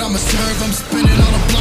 I'ma serve, I'm spinning on a block.